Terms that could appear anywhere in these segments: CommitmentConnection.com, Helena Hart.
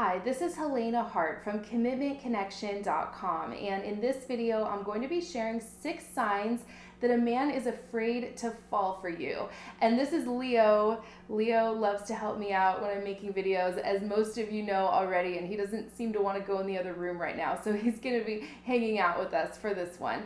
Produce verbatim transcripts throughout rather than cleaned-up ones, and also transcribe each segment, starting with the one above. Hi, this is Helena Hart from Commitment Connection dot com, and in this video I'm going to be sharing six signs that a man is afraid to fall for you. And this is Leo. Leo loves to help me out when I'm making videos, as most of you know already, and he doesn't seem to want to go in the other room right now, so he's going to be hanging out with us for this one.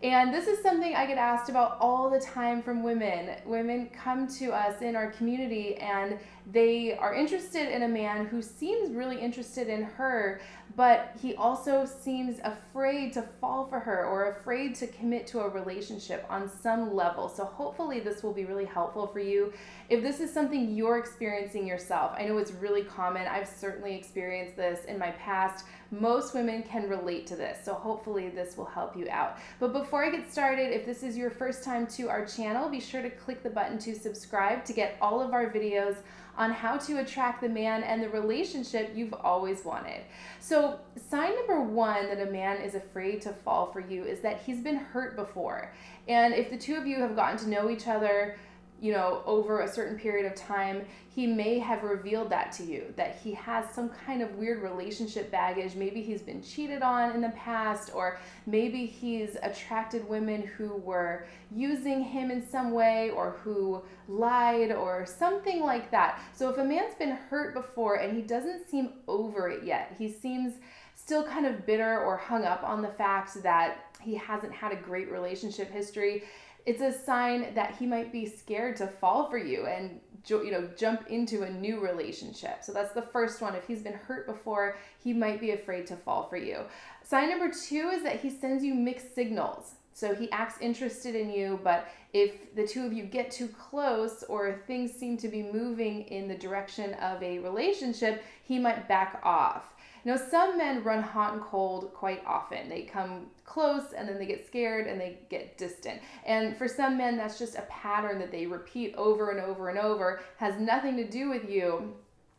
And this is something I get asked about all the time from women. Women come to us in our community and they are interested in a man who seems really interested in her, but he also seems afraid to fall for her or afraid to commit to a relationship on some level. So hopefully this will be really helpful for you if this is something you're experiencing yourself. I know it's really common. I've certainly experienced this in my past. Most women can relate to this, so hopefully this will help you out. But before Before I get started, if this is your first time to our channel, be sure to click the button to subscribe to get all of our videos on how to attract the man and the relationship you've always wanted. So sign number one that a man is afraid to fall for you is that he's been hurt before. And if the two of you have gotten to know each other, you know, over a certain period of time, he may have revealed that to you, that he has some kind of weird relationship baggage. Maybe he's been cheated on in the past, or maybe he's attracted women who were using him in some way, or who lied, or something like that. So if a man's been hurt before and he doesn't seem over it yet, he seems still kind of bitter or hung up on the fact that he hasn't had a great relationship history, it's a sign that he might be scared to fall for you and, you know, jump into a new relationship. So that's the first one. If he's been hurt before, he might be afraid to fall for you. Sign number two is that he sends you mixed signals. So he acts interested in you, but if the two of you get too close or things seem to be moving in the direction of a relationship, he might back off. Now, some men run hot and cold quite often. They come close and then they get scared and they get distant. And for some men, that's just a pattern that they repeat over and over and over. It has nothing to do with you.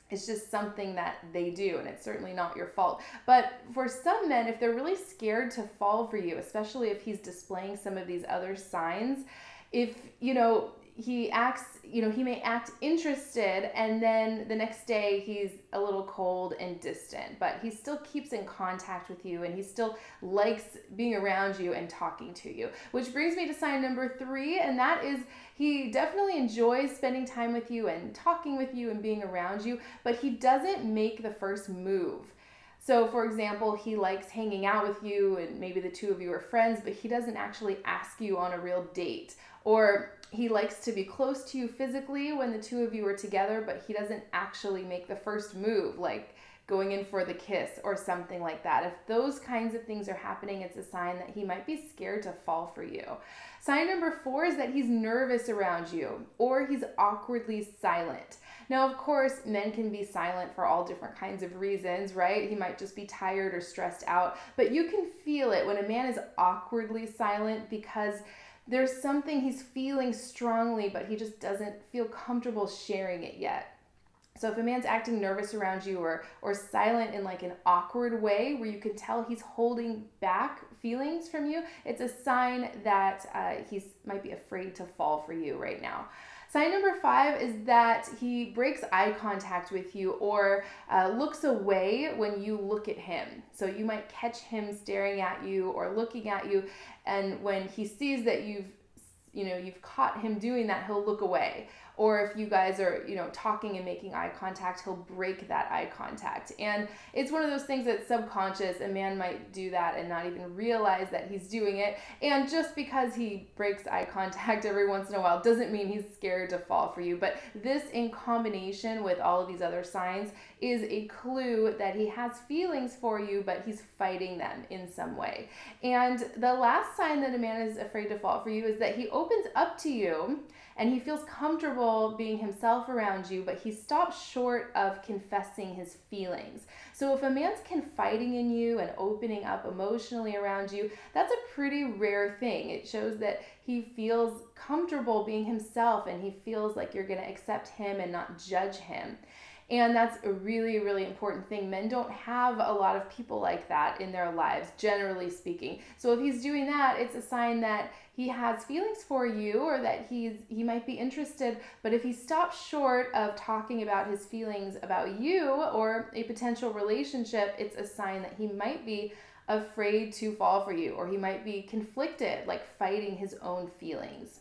It's just something that they do, and it's certainly not your fault. But for some men, if they're really scared to fall for you, especially if he's displaying some of these other signs, if, you know, he acts, you know, he may act interested and then the next day he's a little cold and distant, but he still keeps in contact with you and he still likes being around you and talking to you. Which brings me to sign number three, and that is he definitely enjoys spending time with you and talking with you and being around you, but he doesn't make the first move. So for example, he likes hanging out with you and maybe the two of you are friends, but he doesn't actually ask you on a real date. Or he likes to be close to you physically when the two of you are together, but he doesn't actually make the first move, like going in for the kiss or something like that. If those kinds of things are happening, it's a sign that he might be scared to fall for you. Sign number four is that he's nervous around you, or he's awkwardly silent. Now, of course, men can be silent for all different kinds of reasons, right? He might just be tired or stressed out, but you can feel it when a man is awkwardly silent because there's something he's feeling strongly, but he just doesn't feel comfortable sharing it yet. So if a man's acting nervous around you or or silent in like an awkward way where you can tell he's holding back feelings from you, it's a sign that uh, he might be afraid to fall for you right now. Sign number five is that he breaks eye contact with you or uh, looks away when you look at him. So you might catch him staring at you or looking at you, and when he sees that you've you know, you've caught him doing that, he'll look away. Or if you guys are, you know, talking and making eye contact, he'll break that eye contact. And it's one of those things that's subconscious. A man might do that and not even realize that he's doing it. And just because he breaks eye contact every once in a while doesn't mean he's scared to fall for you. But this, in combination with all of these other signs, is a clue that he has feelings for you, but he's fighting them in some way. And the last sign that a man is afraid to fall for you is that he opens up to you and he feels comfortable being himself around you, but he stops short of confessing his feelings. So if a man's confiding in you and opening up emotionally around you, that's a pretty rare thing. It shows that he feels comfortable being himself and he feels like you're going to accept him and not judge him. And that's a really, really important thing. Men don't have a lot of people like that in their lives, generally speaking. So if he's doing that, it's a sign that he has feelings for you, or that he's he might be interested. But if he stops short of talking about his feelings about you or a potential relationship, it's a sign that he might be afraid to fall for you, or he might be conflicted, like fighting his own feelings.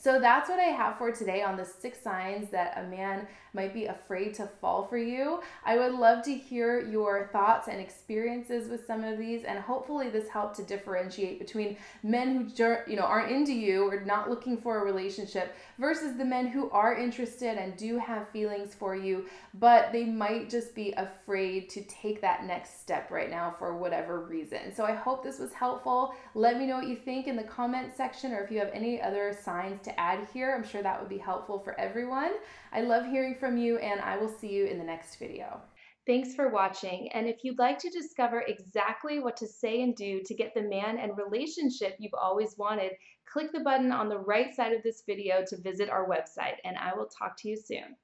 So that's what I have for today on the six signs that a man might be afraid to fall for you. I would love to hear your thoughts and experiences with some of these, and hopefully this helped to differentiate between men who, you know, aren't into you or not looking for a relationship versus the men who are interested and do have feelings for you, but they might just be afraid to take that next step right now for whatever reason. So I hope this was helpful. Let me know what you think in the comment section, or if you have any other signs to add here. I'm sure that would be helpful for everyone. I love hearing from you, and I will see you in the next video. Thanks for watching, and if you'd like to discover exactly what to say and do to get the man and relationship you've always wanted, click the button on the right side of this video to visit our website, and I will talk to you soon.